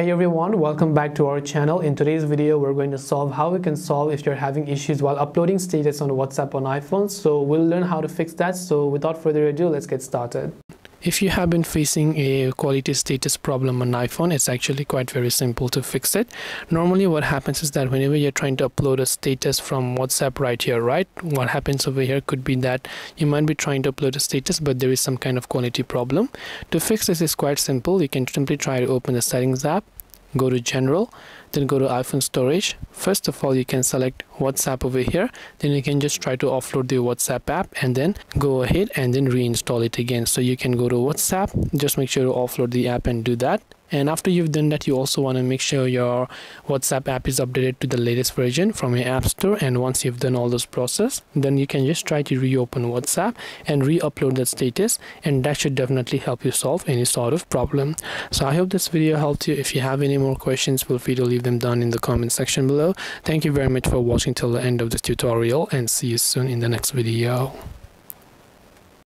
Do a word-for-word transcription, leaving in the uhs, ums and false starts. Hey everyone, welcome back to our channel. In today's video we're going to solve how we can solve if you're having issues while uploading status on WhatsApp on iPhone. So we'll learn how to fix that. So without further ado, let's get started. If you have been facing a quality status problem on iPhone, it's actually quite very simple to fix it. Normally what happens is that whenever you're trying to upload a status from WhatsApp right here, right? What happens over here could be that you might be trying to upload a status, but there is some kind of quality problem. To fix this is quite simple. You can simply try to open the Settings app, go to General, then go to iPhone storage. First of all, you can select WhatsApp over here, then you can just try to offload the WhatsApp app and then go ahead and then reinstall it again. So you can go to WhatsApp, just make sure to offload the app and do that. And after you've done that, you also want to make sure your WhatsApp app is updated to the latest version from your App Store. And once you've done all those process, then you can just try to reopen WhatsApp and re-upload that status, and that should definitely help you solve any sort of problem. So I hope this video helped you. If you have any more questions, feel free to leave them down in the comment section below. Thank you very much for watching till the end of this tutorial, and see you soon in the next video.